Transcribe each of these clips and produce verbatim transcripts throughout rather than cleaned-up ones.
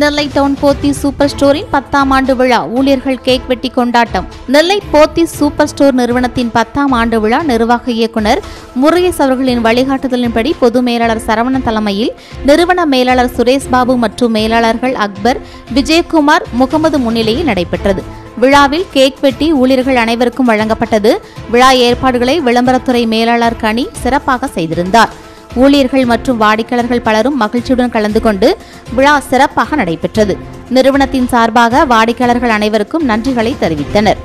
நெல்லை town Pothys super ஸ்டோரின் பத்தாம் ஆண்டு விழா ஊழியர்கள் கேக் வெட்டி கொண்டாட்டம். நெல்லை போத்தீஸ் சூப்பர் ஸ்டோர் நிறுவனத்தின் பத்தாம் ஆண்டு விழா நிர்வாக இயக்குனர் முருகேஷ் அவர்களின் வழிகாட்டுதலின்படி பொது மேலாளர் சரவணன் தலைமையில் நிறுவன மேலாளர் சுரேஷ் பாபு மற்றும் மேலாளர்கள் அக்பர், விஜயகுமார், முகமது முன்னிலையில் நடைபெற்றது. விழாவில் கேக் வெட்டி ஊழியர்கள் அனைவருக்கும் வழங்கப்பட்டது. விழா ஏற்பாடுகளை விளம்பரத்துறை மேலாளர் கனி சிறப்பாக செய்திருந்தார். ஊழியர்கள் மற்றும் வாடிக்கையாளர்கள் பலரும் மகிழ்ச்சியுடன் கலந்து கொண்டு விழா சிறப்பாக நடைபெற்றது. நிறுவனத்தின் சார்பாக வாடிக்கையாளர்கள் அனைவருக்கும் நன்றிகளை தெரிவித்தனர்.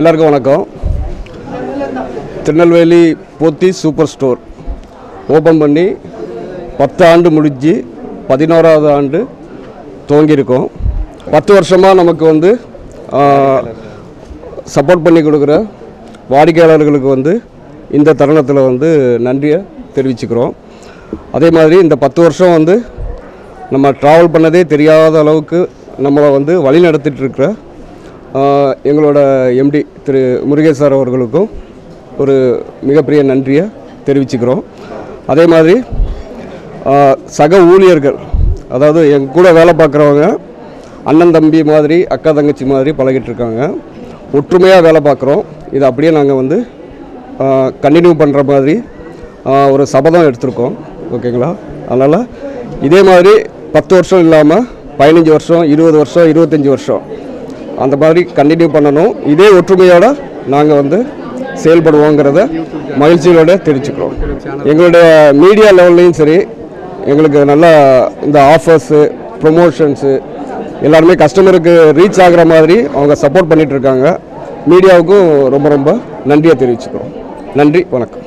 எல்லாருக்கும் வணக்கம். Tirunelveli Pothys super store open பண்ணி பத்து ஆண்டு முடிஞ்சு பதினோராவது ஆண்டு துவங்கியிருக்கோம். பத்து வருஷமாக நமக்கு வந்து சப்போர்ட் பண்ணி கொடுக்குற வாடிக்கையாளர்களுக்கு வந்து இந்த தருணத்தில் வந்து நன்றியை தெரிவிச்சுக்கிறோம். அதே மாதிரி இந்த பத்து வருஷம் வந்து நம்ம ட்ராவல் பண்ணதே தெரியாத அளவுக்கு நம்மளை வந்து வழி நடத்திட்டுருக்கிற எங்களோட எம்டி திரு முருகேஷ் சார் அவர்களுக்கும் ஒரு மிகப்பெரிய நன்றியை தெரிவிச்சுக்கிறோம். அதே மாதிரி சக ஊழியர்கள், அதாவது எங்க கூட வேலை பார்க்குறவங்க அண்ணன் தம்பி மாதிரி அக்கா தங்கச்சி மாதிரி பழகிட்டுருக்காங்க. ஒற்றுமையாக வேலை பார்க்குறோம். இதை அப்படியே நாங்கள் வந்து கண்டினியூ பண்ணுற மாதிரி ஒரு சபதம் எடுத்திருக்கோம். ஓகேங்களா? அதனால் இதே மாதிரி பத்து வருஷம் இல்லாமல் பதினஞ்சு வருஷம், இருபது வருஷம், இருபத்தஞ்சி வருஷம் அந்த மாதிரி கண்டினியூ பண்ணணும். இதே ஒற்றுமையோடு நாங்கள் வந்து செயல்படுவோங்கிறத மகிழ்ச்சியோடு தெரிவிச்சுக்கிறோம். எங்களுடைய மீடியா லெவல்லையும் சரி, எங்களுக்கு நல்லா இந்த ஆஃபர்ஸு, ப்ரொமோஷன்ஸு எல்லாருமே கஸ்டமருக்கு ரீச் ஆகிற மாதிரி அவங்க சப்போர்ட் பண்ணிகிட்ருக்காங்க. மீடியாவுக்கும் ரொம்ப ரொம்ப நன்றியை தெரிவிச்சுக்கிறோம். நன்றி, வணக்கம்.